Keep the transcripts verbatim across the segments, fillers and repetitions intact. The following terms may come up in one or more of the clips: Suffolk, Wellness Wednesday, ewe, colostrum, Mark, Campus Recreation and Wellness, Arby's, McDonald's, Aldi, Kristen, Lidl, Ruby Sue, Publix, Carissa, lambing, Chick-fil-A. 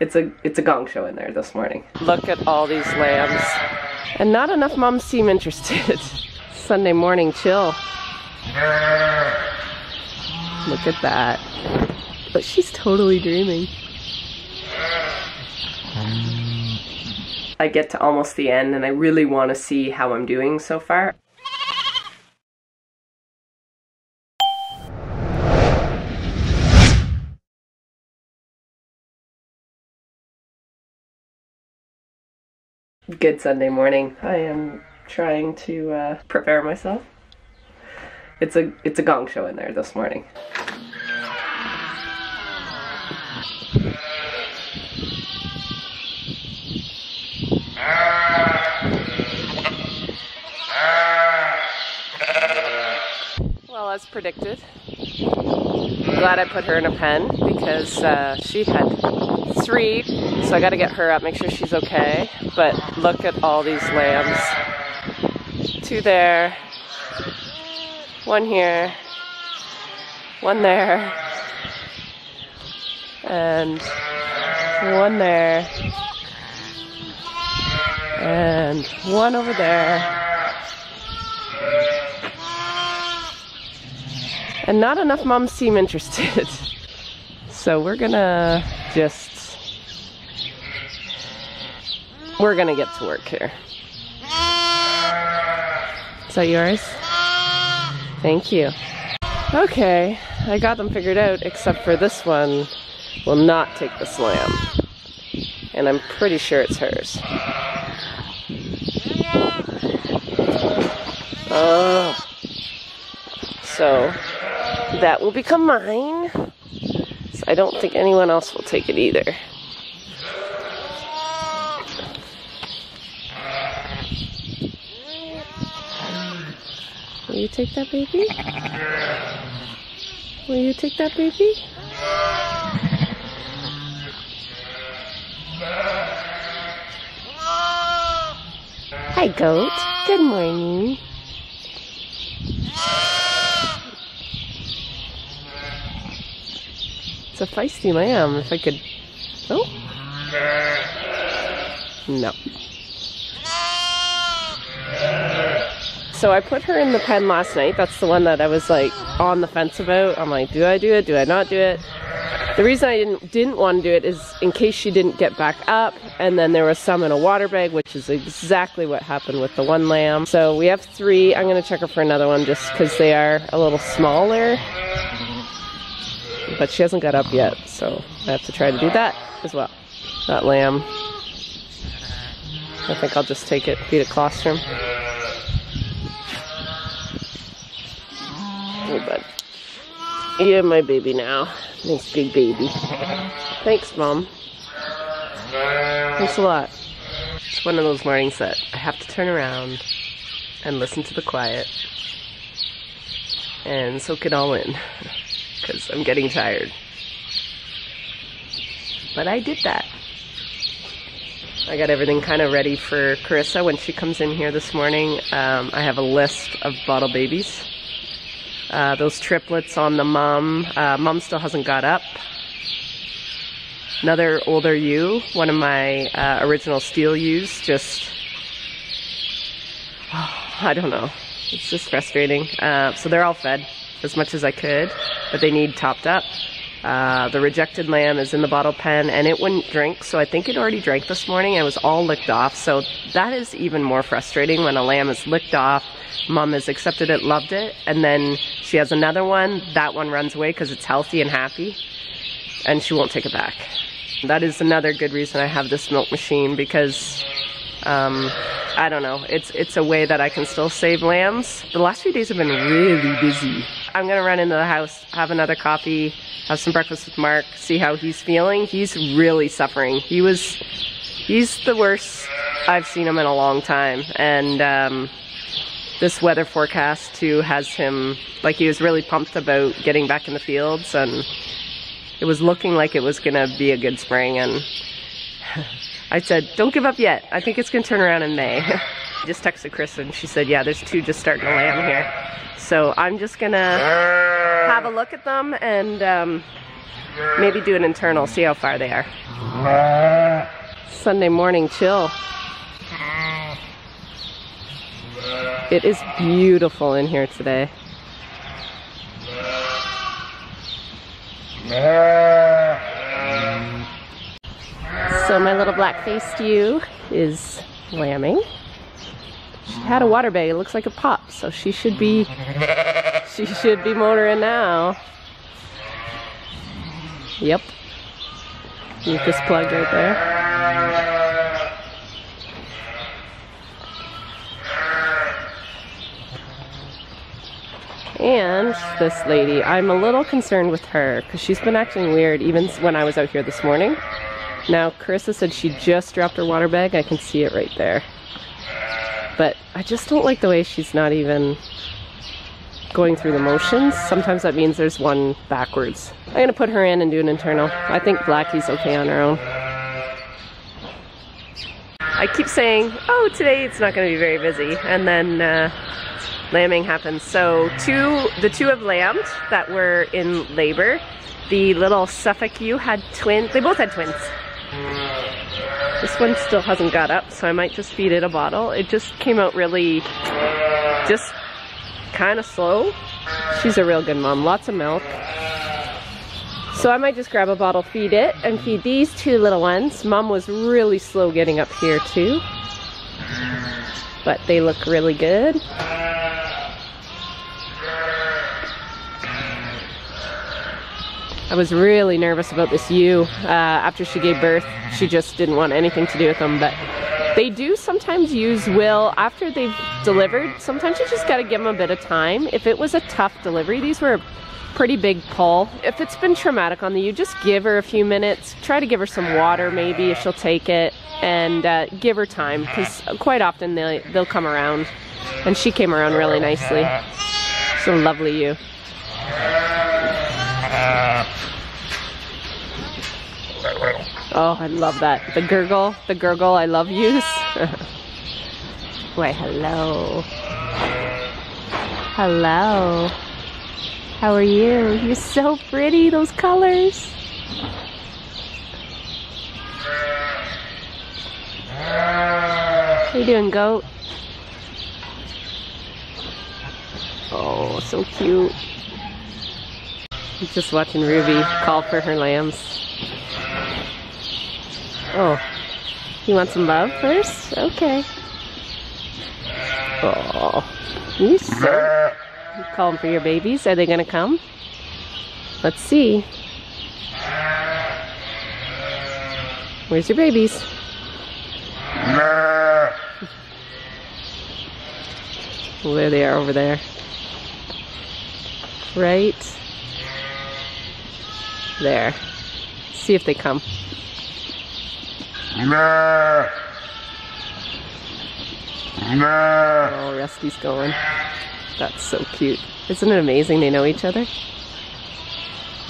It's a it's a gong show in there this morning. Look at all these lambs. And not enough moms seem interested. Sunday morning chill. Look at that. But she's totally dreaming. I get to almost the end and I really want to see how I'm doing so far. Good Sunday morning. I am trying to uh, prepare myself. It's a it's a gong show in there this morning. Well, as predicted, I'm glad I put her in a pen because uh, she had three, so I got to get her up, make sure she's okay. But look at all these lambs. Two there, one here, one there, and one there, and one over there. And not enough moms seem interested. So we're gonna just We're gonna get to work here. Is that yours? Thank you. Okay, I got them figured out, except for this one will not take the slam. And I'm pretty sure it's hers. Oh. So, that will become mine. So I don't think anyone else will take it either. Will you take that baby? Will you take that baby? Hi goat, good morning. It's a feisty lamb, if I could... Oh! No. So I put her in the pen last night. That's the one that I was like on the fence about. I'm like, do I do it? Do I not do it? The reason I didn't didn't want to do it is in case she didn't get back up, and then there was some in a water bag, which is exactly what happened with the one lamb. So we have three. I'm gonna check her for another one just because they are a little smaller. But she hasn't got up yet, so I have to try to do that as well. That lamb. I think I'll just take it, feed it colostrum. Oh, bud. Yeah, my baby now. Nice big baby. Thanks, Mom. Thanks a lot. It's one of those mornings that I have to turn around and listen to the quiet and soak it all in because I'm getting tired. But I did that. I got everything kind of ready for Carissa when she comes in here this morning. Um, I have a list of bottle babies. Uh, those triplets on the mom. Uh, mom still hasn't got up. Another older ewe, one of my uh, original steel ewes, just, oh, I don't know. It's just frustrating. Uh, so they're all fed as much as I could, but they need topped up. Uh, the rejected lamb is in the bottle pen and it wouldn't drink, so I think it already drank this morning. It was all licked off, so that is even more frustrating when a lamb is licked off, mom has accepted it, loved it, and then she has another one, that one runs away because it's healthy and happy, and she won't take it back. That is another good reason I have this milk machine because, um, I don't know, it's, it's a way that I can still save lambs. The last few days have been really busy. I'm gonna run into the house, have another coffee, have some breakfast with Mark, see how he's feeling. He's really suffering. He was, he's the worst I've seen him in a long time. And um, this weather forecast too has him, like he was really pumped about getting back in the fields and it was looking like it was gonna be a good spring. And I said, don't give up yet. I think it's gonna turn around in May. I just texted Kristen and she said, yeah, there's two just starting to lamb here. So I'm just gonna have a look at them and um, Maybe do an internal, see how far they are. Sunday morning chill. It is beautiful in here today. So my little black-faced ewe is lambing. She had a water bag, it looks like a pop, so she should be, she should be motoring now. Yep. Keep this plugged right there. And this lady, I'm a little concerned with her because she's been acting weird even when I was out here this morning. Now, Carissa said she just dropped her water bag. I can see it right there. But I just don't like the way she's not even going through the motions. Sometimes that means there's one backwards. I'm gonna put her in and do an internal. I think Blackie's okay on her own. I keep saying, oh, today it's not gonna be very busy, and then uh, lambing happens. So two, the two have lambed that were in labor. The little Suffolk ewe had twins. They both had twins. This one still hasn't got up, so I might just feed it a bottle. It just came out really just kind of slow. She's a real good mom, lots of milk. So I might just grab a bottle, feed it, and feed these two little ones. Mom was really slow getting up here too, but they look really good. I was really nervous about this ewe. Uh, after she gave birth, she just didn't want anything to do with them, but they do sometimes use will after they've delivered. Sometimes you just gotta give them a bit of time. If it was a tough delivery, these were a pretty big pull. If it's been traumatic on the ewe, just give her a few minutes. Try to give her some water maybe if she'll take it, and uh, give her time, because quite often they'll, they'll come around, and she came around really nicely. She's a lovely ewe. Oh, I love that. The gurgle, the gurgle, I love yous. Wait, hello. Hello. How are you? You're so pretty, those colors. How you doing, goat? Oh, so cute. I'm just watching Ruby call for her lambs. Oh, you want some love first? Okay. Oh, you so... You calling for your babies? Are they gonna come? Let's see. Where's your babies? Well, there they are over there. Right there. See if they come. Oh, Rusty's going. That's so cute. Isn't it amazing they know each other?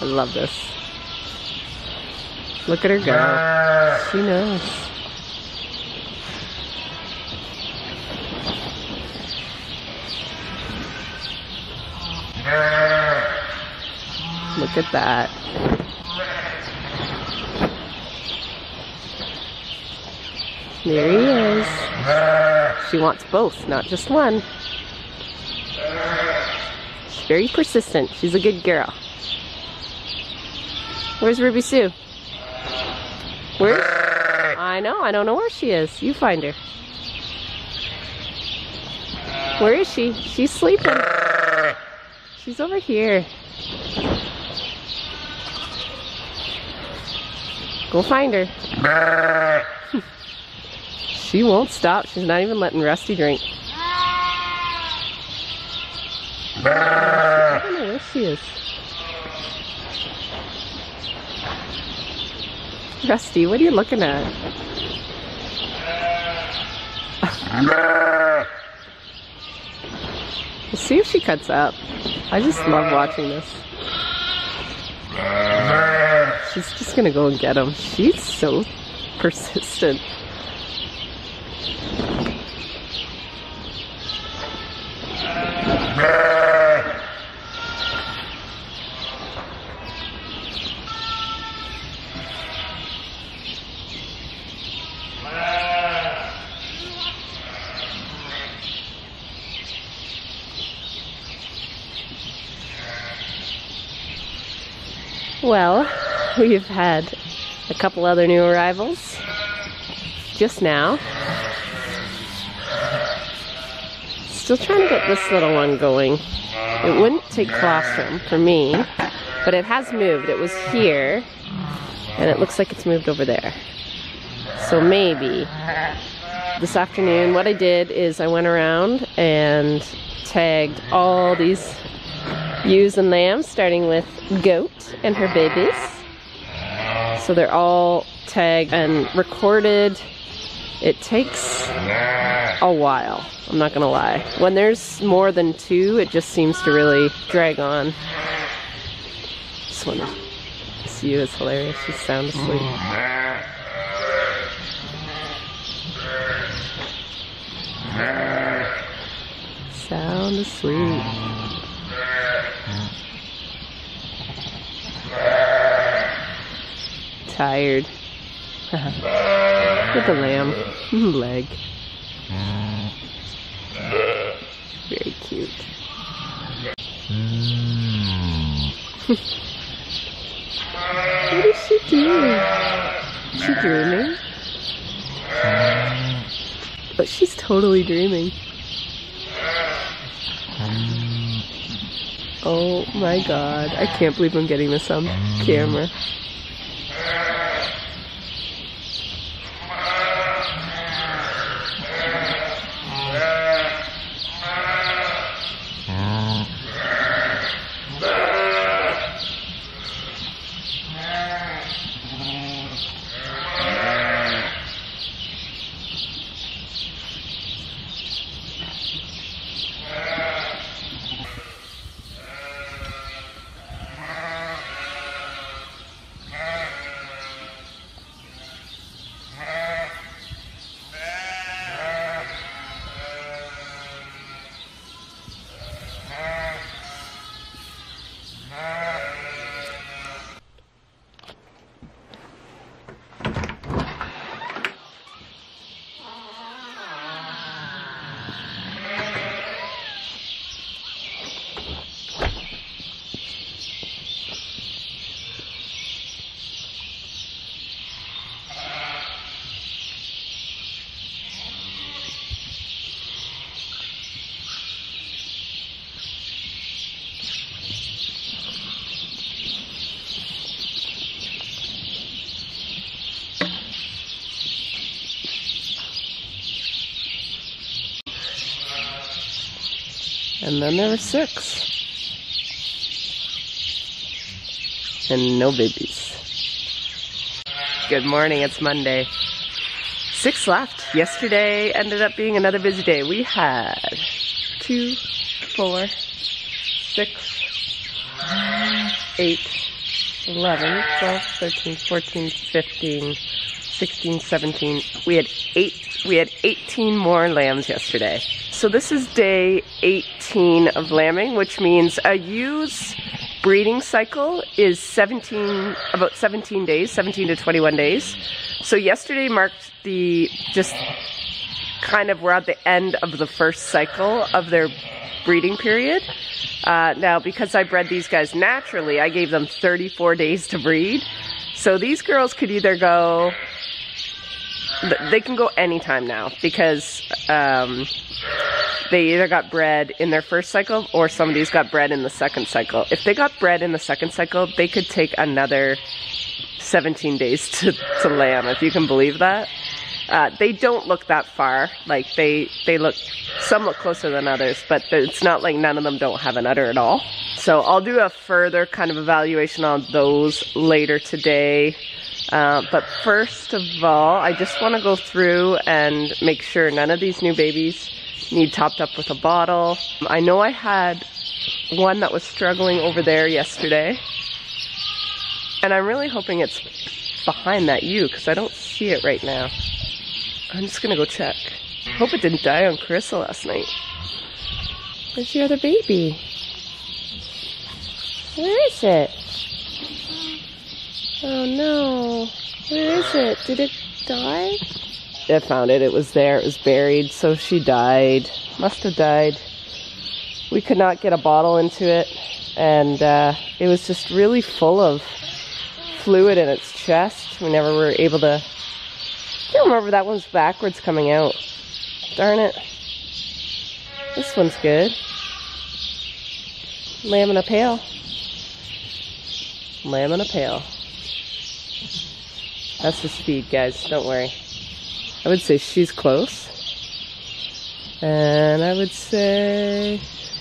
I love this. Look at her go. She knows. Look at that. There he is. She wants both, not just one. She's very persistent. She's a good girl. Where's Ruby Sue? Where? I know. I don't know where she is. You find her. Where is she? She's sleeping. She's over here. Go find her. She won't stop. She's not even letting Rusty drink. I don't know where she is. Rusty, what are you looking at? We'll see if she cuts up. I just love watching this. She's just gonna go and get him. She's so persistent. Well, we've had a couple other new arrivals just now. Still trying to get this little one going. It wouldn't take colostrum for me, but it has moved. It was here, and it looks like it's moved over there. So maybe. This afternoon, what I did is I went around and tagged all these ewes and lambs, starting with Goat and her babies. So they're all tagged and recorded. It takes a while, I'm not gonna lie. When there's more than two, it just seems to really drag on. This one, this ewe is hilarious, she's sound asleep. Sound asleep. Tired. With the lamb leg. Very cute. What is she doing? Is she dreaming? But she's totally dreaming. Oh my god, I can't believe I'm getting this on camera. And then there were six. And no babies. Good morning, it's Monday. Six left. Yesterday ended up being another busy day. We had two, four, six, eight, eleven, twelve, thirteen, fourteen, fifteen, sixteen, seventeen. We had eight, we had eighteen more lambs yesterday. So this is day eighteen of lambing, which means a ewe's breeding cycle is seventeen, about seventeen days, seventeen to twenty-one days. So yesterday marked the, just kind of we're at the end of the first cycle of their breeding period. Uh, now, because I bred these guys naturally, I gave them thirty-four days to breed. So these girls could either go, they can go anytime now because, um, they either got bred in their first cycle or some of these got bred in the second cycle. If they got bred in the second cycle, they could take another seventeen days to, to lamb, if you can believe that. Uh, they don't look that far. Like they, they look, some look closer than others, but it's not like none of them don't have an udder at all. So I'll do a further kind of evaluation on those later today. Uh, but first of all, I just want to go through and make sure none of these new babies need topped up with a bottle. I know I had one that was struggling over there yesterday. And I'm really hoping it's behind that ewe because I don't see it right now. I'm just going to go check. Hope it didn't die on Carissa last night. Where's your other baby? Where is it? Oh no. Where is it? Did it die? I found it. It was there. It was buried. So she died. Must have died. We could not get a bottle into it. And uh, it was just really full of fluid in its chest. We never were able to... I can't remember, that one's backwards coming out. Darn it. This one's good. Lamb in a pail. Lamb in a pail. That's the speed, guys. Don't worry. I would say she's close. And I would say...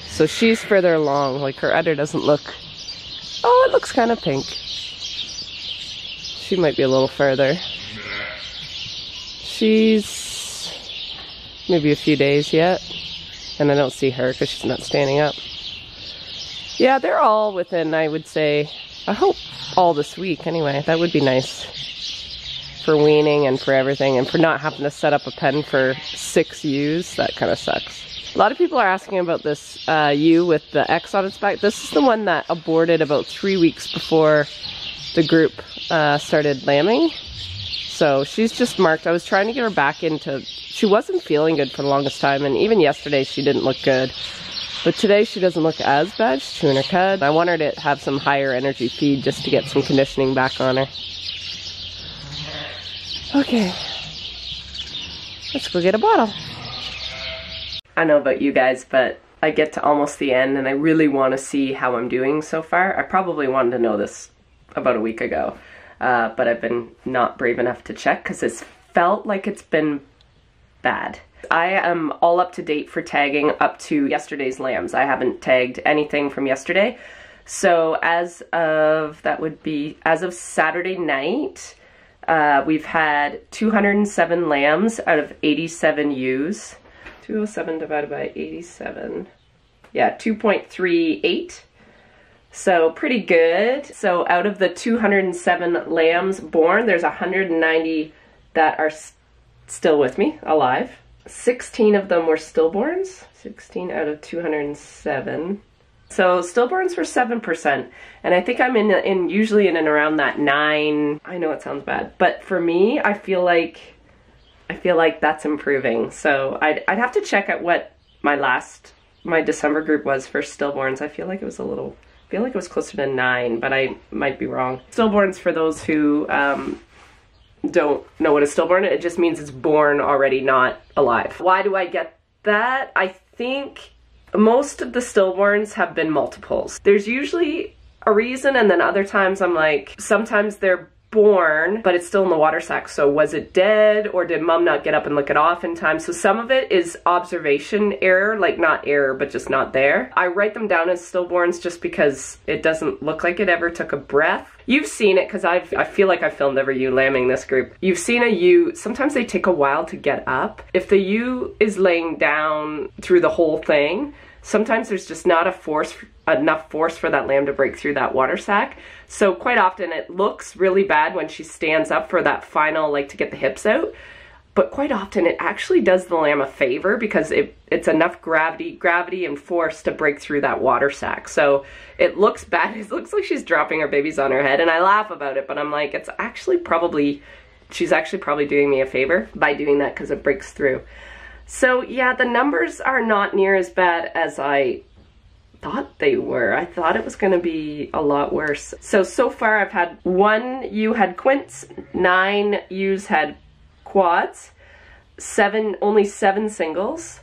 So she's further along. Like, her udder doesn't look... Oh, it looks kind of pink. She might be a little further. She's... maybe a few days yet. And I don't see her because she's not standing up. Yeah, they're all within, I would say... I hope all this week, anyway. That would be nice for weaning and for everything, and for not having to set up a pen for six U's. That kind of sucks. A lot of people are asking about this uh, ewe with the X on its back. This is the one that aborted about three weeks before the group uh, started lambing. So she's just marked. I was trying to get her back into... She wasn't feeling good for the longest time, and even yesterday she didn't look good. But today she doesn't look as bad. She's chewing her cud. I want her to have some higher energy feed just to get some conditioning back on her. Okay. Let's go get a bottle. I don't know about you guys, but I get to almost the end and I really want to see how I'm doing so far. I probably wanted to know this about a week ago, uh, but I've been not brave enough to check because it's felt like it's been bad. I am all up to date for tagging up to yesterday's lambs. I haven't tagged anything from yesterday. So as of, that would be, as of Saturday night, uh, we've had two hundred seven lambs out of eighty-seven ewes. two hundred seven divided by eighty-seven. Yeah, two point three eight. So pretty good. So out of the two hundred seven lambs born, there's one hundred ninety that are st- still with me, alive. sixteen of them were stillborns, sixteen out of two hundred seven. So stillborns were seven percent, and I think I'm in, in usually in and around that nine. I know it sounds bad, but for me, I feel like I feel like that's improving. So I'd, I'd have to check out what my last, my December group was for stillborns. I feel like it was a little, I feel like it was closer to nine, but I might be wrong. Stillborns, for those who um, don't know what a stillborn is, it just means it's born already, not alive. Why do I get that? I think most of the stillborns have been multiples. There's usually a reason, and then other times I'm like, sometimes they're born, but it's still in the water sack, so was it dead, or did mom not get up and lick it off in time? So some of it is observation error, like not error, but just not there. I write them down as stillborns just because it doesn't look like it ever took a breath. You've seen it, because I've, I feel like I filmed every ewe lambing this group. You've seen a ewe, sometimes they take a while to get up. If the ewe is laying down through the whole thing, sometimes there's just not a force, enough force for that lamb to break through that water sack. So quite often it looks really bad when she stands up for that final, like to get the hips out. But quite often it actually does the lamb a favor because it, it's enough gravity gravity and force to break through that water sack. So it looks bad. It looks like she's dropping her babies on her head, and I laugh about it, but I'm like, it's actually probably, she's actually probably doing me a favor by doing that because it breaks through. So yeah, the numbers are not near as bad as I thought they were. I thought it was going to be a lot worse. So, so far I've had one ewe had quints, nine ewes had quads, seven, only seven singles,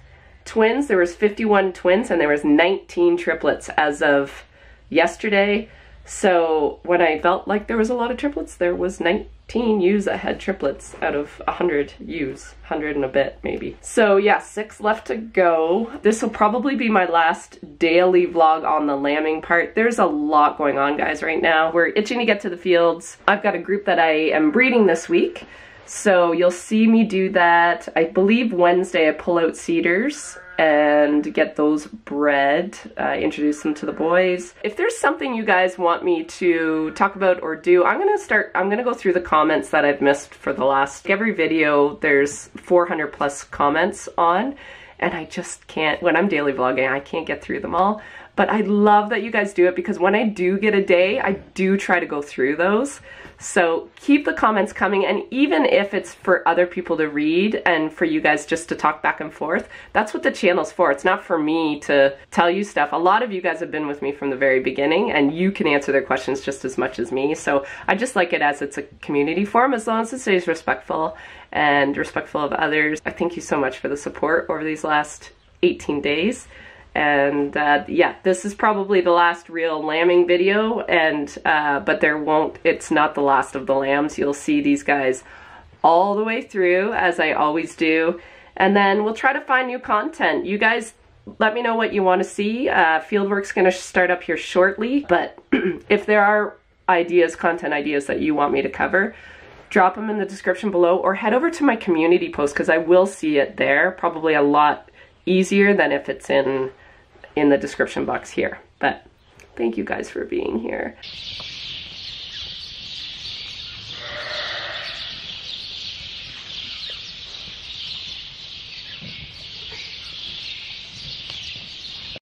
twins, there was fifty-one twins, and there was nineteen triplets as of yesterday. So when I felt like there was a lot of triplets, there was nineteen ewes that had triplets out of one hundred ewes, one hundred and a bit maybe. So yeah, six left to go. This will probably be my last daily vlog on the lambing part. There's a lot going on, guys, right now. We're itching to get to the fields. I've got a group that I am breeding this week. So you'll see me do that. I believe Wednesday I pull out cedars and get those bred, uh, introduce them to the boys. If there's something you guys want me to talk about or do, I'm gonna start, I'm gonna go through the comments that I've missed for the last, every video there's four hundred plus comments on, and I just can't, when I'm daily vlogging, I can't get through them all. But I love that you guys do it, because when I do get a day, I do try to go through those. So keep the comments coming, and even if it's for other people to read and for you guys just to talk back and forth, that's what the channel's for. It's not for me to tell you stuff. A lot of you guys have been with me from the very beginning, and you can answer their questions just as much as me. So I just like it as it's a community forum, as long as it stays respectful and respectful of others. I thank you so much for the support over these last eighteen days. And uh, yeah, this is probably the last real lambing video, and uh, but there won't, it's not the last of the lambs. You'll see these guys all the way through, as I always do, and then we'll try to find new content. You guys let me know what you want to see. Uh, Fieldwork's going to start up here shortly, but if there are ideas, content ideas that you want me to cover, drop them in the description below, or head over to my community post, because I will see it there, probably a lot easier than if it's in in the description box here. But thank you guys for being here.